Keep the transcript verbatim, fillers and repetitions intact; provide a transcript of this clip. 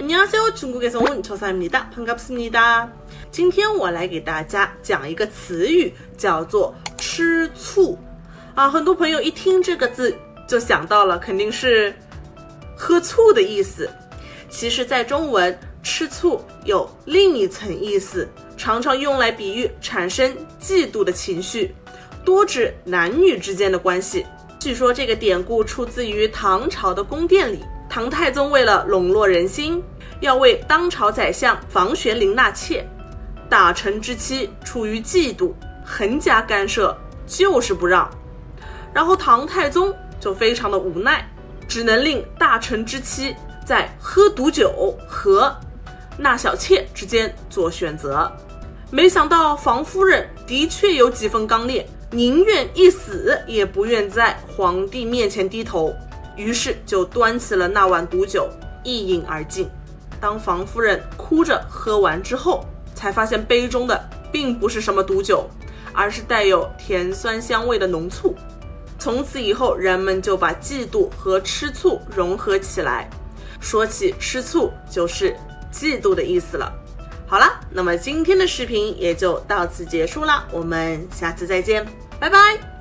안녕하세요, 중국에서 온 조사입니다. 반갑습니다. 今天我来给大家讲一个词语，叫做吃醋啊。很多朋友一听这个字就想到了，肯定是喝醋的意思。其实，在中文，吃醋有另一层意思，常常用来比喻产生嫉妒的情绪，多指男女之间的关系。据说这个典故出自于唐朝的宫殿里。 唐太宗为了笼络人心，要为当朝宰相房玄龄纳妾，大臣之妻出于嫉妒，横加干涉，就是不让。然后唐太宗就非常的无奈，只能令大臣之妻在喝毒酒和纳小妾之间做选择。没想到房夫人的确有几分刚烈，宁愿一死也不愿在皇帝面前低头。 于是就端起了那碗毒酒，一饮而尽。当房夫人哭着喝完之后，才发现杯中的并不是什么毒酒，而是带有甜酸香味的浓醋。从此以后，人们就把嫉妒和吃醋融合起来。说起吃醋，就是嫉妒的意思了。好了，那么今天的视频也就到此结束了，我们下次再见，拜拜。